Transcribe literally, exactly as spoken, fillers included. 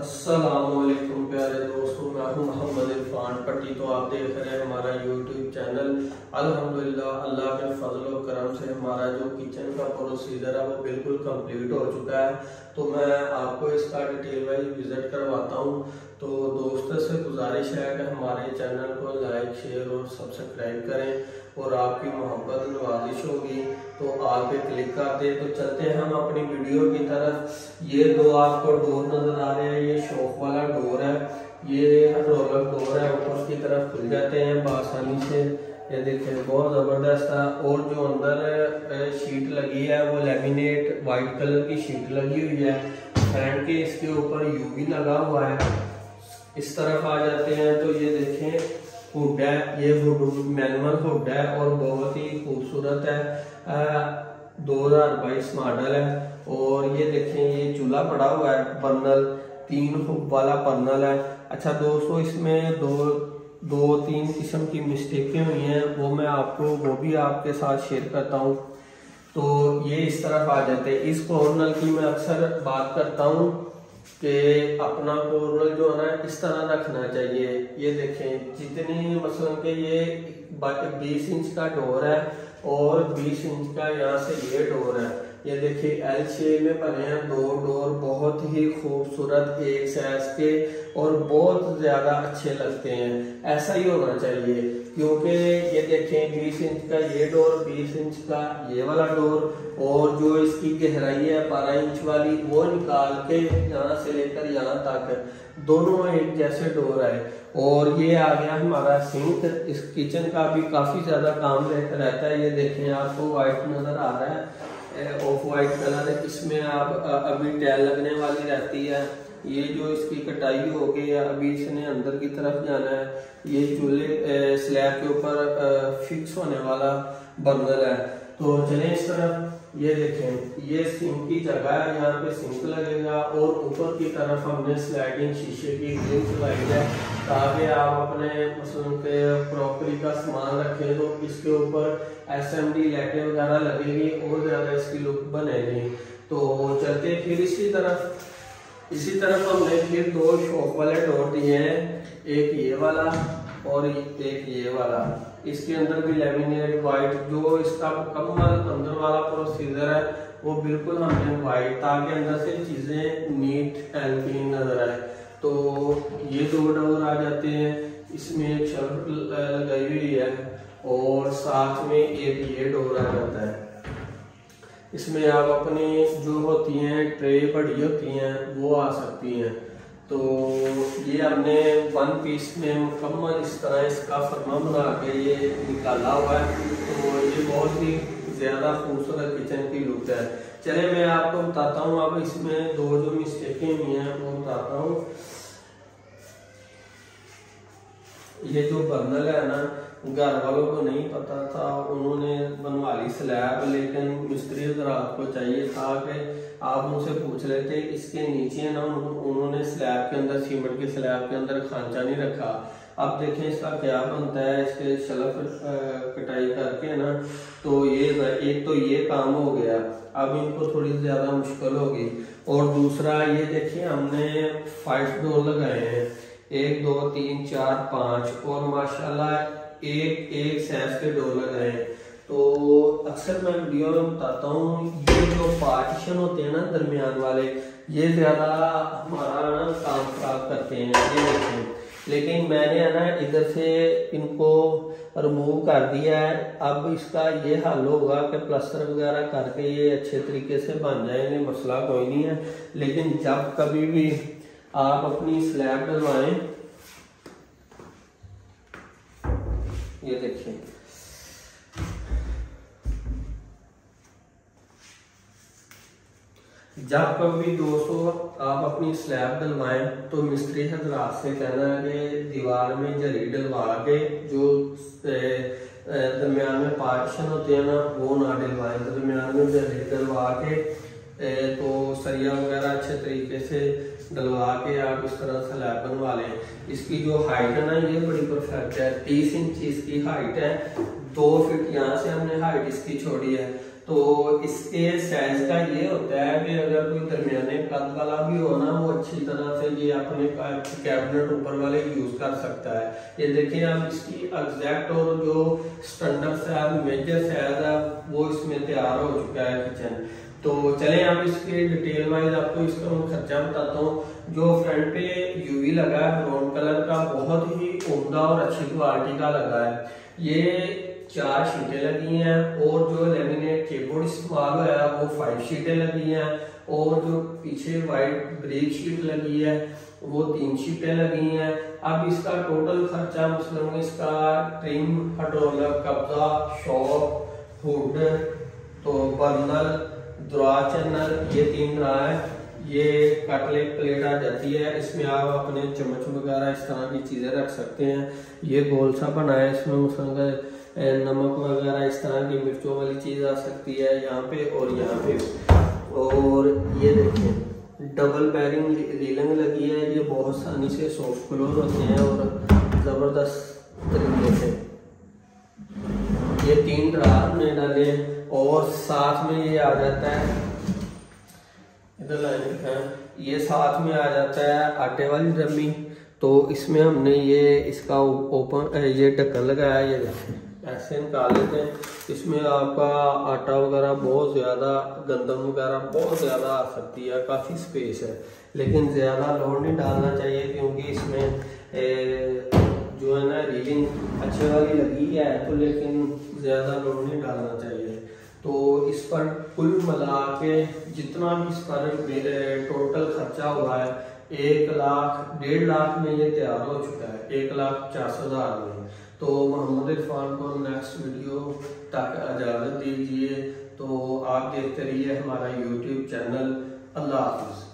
अस्सलामुअलैकुम प्यारे दोस्तों, मैं हूँ मोहम्मद इरफान पट्टी। तो आप देख रहे हैं हमारा यूट्यूब चैनल। अल्हम्दुलिल्लाह अल्लाह के फजल और करम से हमारा जो किचन का प्रोसीजर है वो बिल्कुल कंप्लीट हो चुका है। तो मैं आपको इसका डिटेल वाइज विज़िट करवाता हूँ। तो दोस्तों से गुजारिश है कि हमारे चैनल को लाइक शेयर और सब्सक्राइब करें और आपकी मोहब्बत नवाजिश होगी तो आगे क्लिक करते। तो चलते हैं हम अपनी वीडियो की तरफ। ये दो आपको डोर नज़र आ रहे हैं, ये शॉप वाला डोर है, ये रोलर डोर है, ऊपर की तरफ खुल जाते हैं आसानी से। ये देखिए बहुत ज़बरदस्त है। और जो अंदर शीट लगी है वो लेमिनेट वाइट कलर की शीट लगी हुई है। फैन के इसके ऊपर यूवी लगा हुआ है। इस तरफ आ जाते हैं तो ये देखें हुड है, ये हुड मैनुअल हुड है और बहुत ही खूबसूरत है। दो हजार बाईस मॉडल है। और ये देखें ये चूल्हा पड़ा हुआ है, बर्नल तीन हुड वाला बर्नल है। अच्छा दोस्तों, इसमें दो दो तीन किस्म की मिस्टेकें हुई हैं, वो मैं आपको वो भी आपके साथ शेयर करता हूँ। तो ये इस तरफ आ जाते हैं। इस कॉर्नर की मैं अक्सर बात करता हूँ कि अपना कॉर्नर जो है ना इस तरह रखना चाहिए। ये देखें जितनी मसलन के ये बीस इंच का डोर है और बीस इंच का यहाँ से ये डोर है। ये देखिए एल शेप में बने हैं दो डोर, बहुत ही खूबसूरत एक साइज के और बहुत ज़्यादा अच्छे लगते हैं। ऐसा ही होना चाहिए क्योंकि ये देखें बीस इंच का ये डोर, बीस इंच का ये वाला डोर और जो इसकी गहराई है बारह इंच वाली वो निकाल के यहाँ से लेकर यहाँ तक दोनों एक जैसे डोर है। और ये आ गया हमारा सिंक। इस किचन का भी काफ़ी ज़्यादा काम रहता है। ये देखें आपको वाइट नज़र आ रहा है, ऑफ वाइट कलर है, इसमें आप अभी टैल लगने वाली रहती है। ये जो इसकी कटाई हो गई है, अभी इसने अंदर की तरफ जाना है। ये चूल्हे स्लैब के ऊपर फिक्स होने वाला बर्नर है। तो चलें इस तरफ। ये देखें ये सिंक की जगह है, यहाँ पे सिंक लगेगा और ऊपर की तरफ हमने स्लाइडिंग शीशे की ग्रिल लगाई है ताकि आप अपने मसलन के क्रॉकरी का सामान रखें तो इसके ऊपर एसएमडी लाइटें वगैरह लगेगी और ज़्यादा इसकी लुक बनेगी। तो चलते फिर इसकी तरफ। इसी तरफ हमने फिर दो शॉप वाले डोर दिए हैं, एक ये वाला और एक ये वाला। इसके अंदर भी लेमिनेट वाइट, जो इसका मुकम्मल अंदर वाला प्रोसीजर है वो बिल्कुल हमने वाइट, ताकि अंदर से चीज़ें नीट एंड क्लीन नजर आए। तो ये दो डोर आ जाते हैं, इसमें एक शर्ट लगाई हुई है और साथ में एक ये डोर आ जाता है। इसमें आप अपनी जो होती हैं ट्रे बड़ी होती हैं वो आ सकती हैं। तो ये हमने वन पीस में मुकम्मल इस तरह इसका फर्मा बना के ये निकाला हुआ है। तो ये बहुत ही ज़्यादा खूबसूरत किचन की लुक है। चले मैं आपको बताता हूँ, अब इसमें दो जो मिस्टेकें हुई हैं वो बताता हूँ। ये जो बर्नल है ना, घर वालों को नहीं पता था, उन्होंने बनवा ली स्लैब, लेकिन मिस्त्री हजरात को चाहिए था कि आप उनसे पूछ लेते। इसके नीचे ना उन्होंने स्लैब के अंदर, सीमेंट के स्लैब के अंदर खांचा नहीं रखा। अब देखें इसका क्या बनता है, इसके शलफ कटाई करके ना। तो ये एक तो ये काम हो गया, अब इनको थोड़ी ज़्यादा मुश्किल होगी। और दूसरा ये देखिए हमने फाइव डोर लगाए हैं, एक दो तीन चार पाँच, और माशाल्लाह एक एक साइज के डोर लगाए हैं। तो अक्सर मैं वीडियो में बताता हूँ ये जो पार्टीशन होते हैं ना दरमियान वाले, ये ज़्यादा हमारा ना काम खराब करते हैं। ये देखें, लेकिन मैंने है ना इधर से इनको रिमूव कर दिया है। अब इसका ये हल होगा कि प्लास्टर वगैरह करके ये अच्छे तरीके से बन जाएंगे, मसला कोई नहीं है। लेकिन जब कभी भी आप अपनी स्लैब डलवाएँ, ये देखिए जब कभी दोस्तों आप अपनी स्लैब डलवाएं तो मिस्त्री हजरात से कहना है कि दीवार में जरी डलवा के जो दरमियान में पार्टीशन होते हैं ना वो ना डलवाएं, दरमियान में जरी डलवा के तो सरिया वगैरह अच्छे तरीके से डलवा के आप इस तरह स्लैब बनवा लें। इसकी जो हाइट है ना ये बड़ी परफेक्ट है, तीस इंच इसकी हाइट है, दो फिट यहाँ से हमने हाइट इसकी छोड़ी है। तो इसके साइज का ये होता है कि अगर कोई दरमियाने कद वाला भी हो ना वो अच्छी तरह से से ये अपने कैबिनेट ऊपर वाले यूज कर सकता है। ये देखिए आप इसकी एग्जैक्ट और जो स्टैंडर्ड साइज मेजर साइज है वो इसमें तैयार हो चुका है किचन। तो चले आप इसके डिटेल वाइज आपको इसका मैं खर्चा बताता हूँ। जो फ्रंट पे यूवी लगा है ब्राउन कलर का, बहुत ही उम्दा और अच्छी क्वालिटी का लगा है। ये चार शीटें लगी हैं और जो लेमिनेट कीबोर्ड इस्तेमाल हुआ है वो फाइव शीटें लगी हैं और जो पीछे वाइट ब्रेक शीट लगी है वो तीन शीटें लगी हैं। अब इसका टोटल खर्चा मसलन इसका ट्रिम, हटोलर, कब्जा, शॉप, हुड, तो बर्नल, चैनल, ये तीन रहा है। ये कटलेट प्लेट आ जाती है, इसमें आप अपने चम्मच वगैरह इस तरह की चीजें रख सकते हैं। ये गोल सा बना है, इसमें नमक वगैरह इस तरह की मिर्चों वाली चीज आ सकती है यहाँ पे और यहाँ पे। और ये देखिए डबल बैरिंग रीलिंग लगी है, ये बहुत आसानी से सॉफ्ट क्लोज होते हैं और जबरदस्त तरीके से। ये तीन ड्रार में डाले और साथ में ये आ जाता है, इधर लाइए, ये साथ में आ जाता है आटे वाली डमी। तो इसमें हमने ये इसका ओपन ये ढक्कन लगाया, ये देखें ऐसे निकाल लेते हैं। इसमें आपका आटा वगैरह बहुत ज़्यादा, गंदम वगैरह बहुत ज़्यादा आ सकती है, काफ़ी स्पेस है, लेकिन ज़्यादा लोड नहीं डालना चाहिए क्योंकि इसमें ए, जो है ना रीलिंग अच्छे वाली लगी है तो, लेकिन ज़्यादा लोड नहीं डालना चाहिए। तो इस पर कुल मिला के जितना भी इस पर टोटल खर्चा हुआ है एक लाख डेढ़ लाख में ये तैयार हो चुका है, एक लाख चार सौ हज़ार में। तो मोहम्मद इरफान को नेक्स्ट वीडियो तक इजाज़त दीजिए। तो आप देखते रहिए हमारा यूट्यूब चैनल। अल्लाह हाफिज़।